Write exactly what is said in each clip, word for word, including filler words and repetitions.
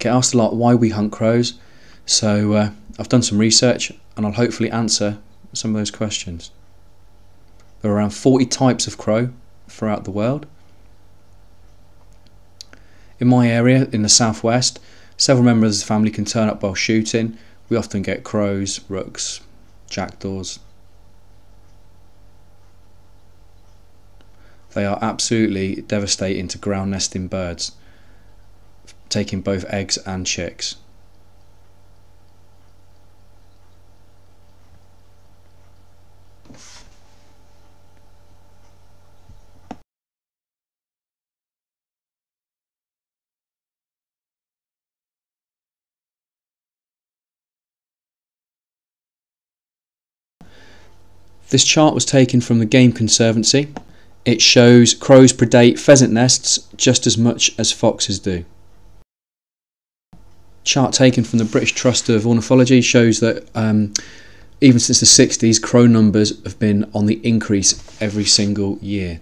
get asked a lot why we hunt crows, so uh, I've done some research and I'll hopefully answer some of those questions. There are around forty types of crow throughout the world. In my area, in the southwest, several members of the family can turn up while shooting. We often get crows, rooks, jackdaws. They are absolutely devastating to ground nesting birds, taking both eggs and chicks. This chart was taken from the Game Conservancy. It shows crows predate pheasant nests just as much as foxes do. Chart taken from the British Trust of Ornithology shows that um, even since the sixties, crow numbers have been on the increase every single year.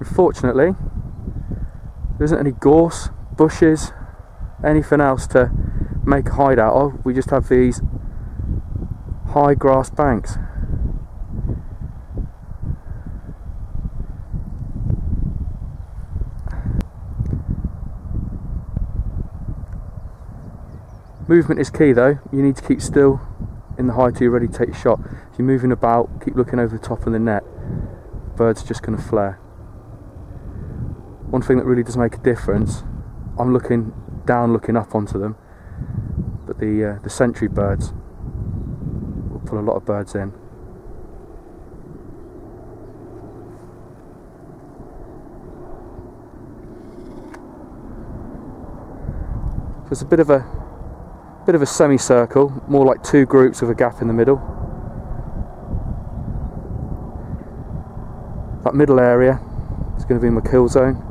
Unfortunately, there isn't any gorse, bushes, anything else to make a hide out of. We just have these high grass banks. Movement is key though. You need to keep still in the hide till you're ready to take a shot. If you're moving about, keep looking over the top of the net. Bird's just going to flare. One thing that really does make a difference, I'm looking down, looking up onto them, but the uh, the sentry birds will pull a lot of birds in. So it's a bit of a bit of a semicircle, more like two groups with a gap in the middle. That middle area is going to be my kill zone.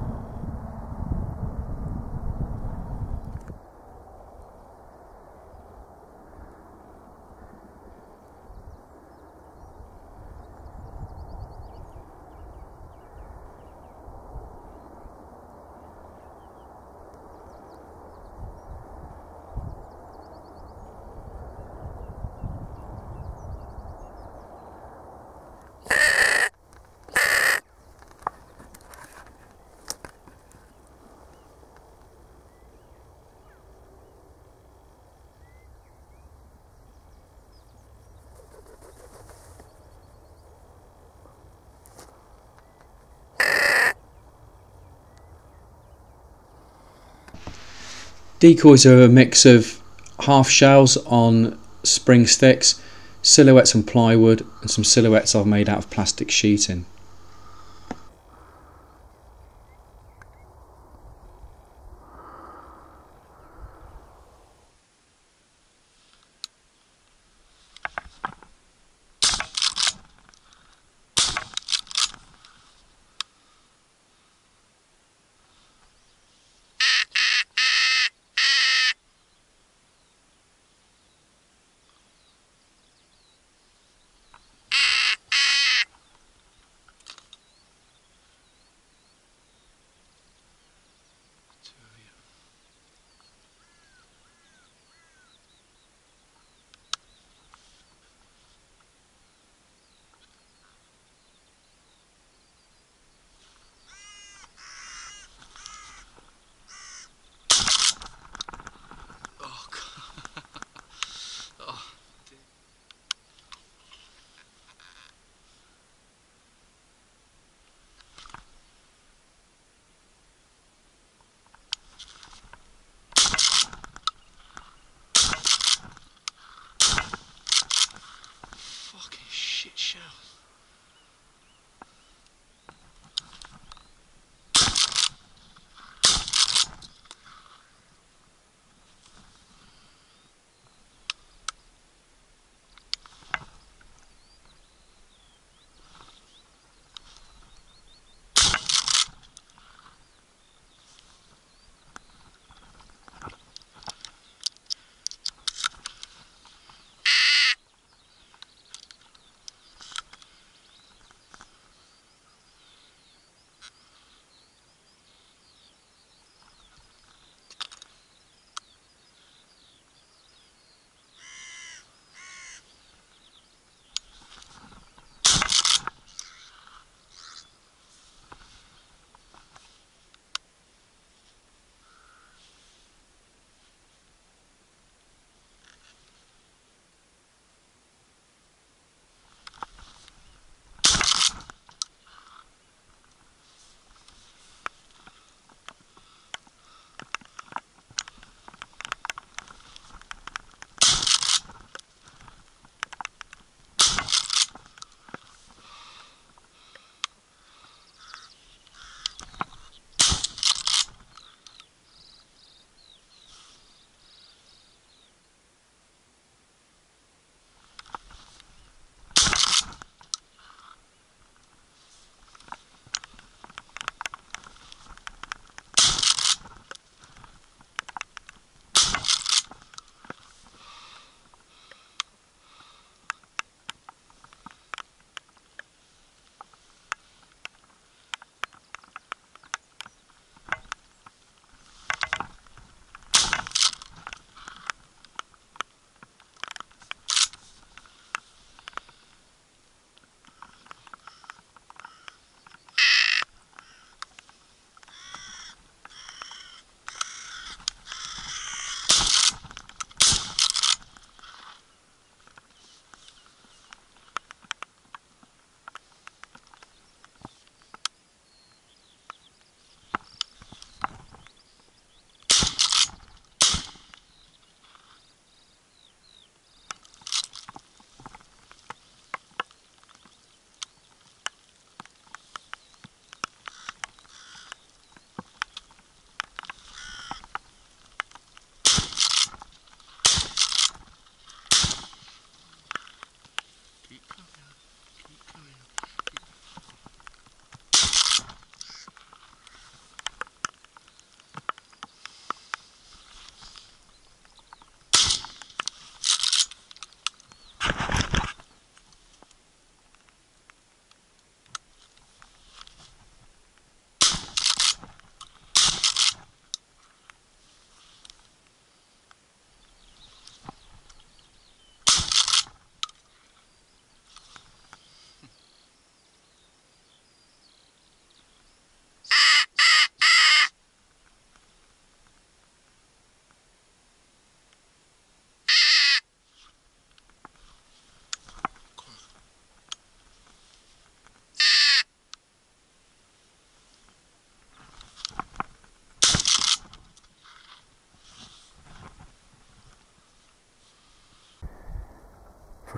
Decoys are a mix of half shells on spring sticks, silhouettes on plywood, and some silhouettes I've made out of plastic sheeting.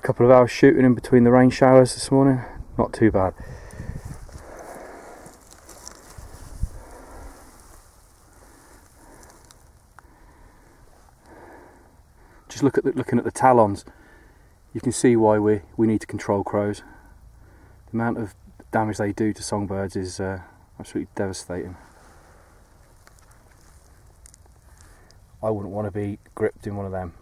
a couple of hours shooting in between the rain showers this morning. Not too bad. Just look at the, looking at the talons, you can see why we we need to control crows. The amount of damage they do to songbirds is uh, absolutely devastating. I wouldn't want to be gripped in one of them.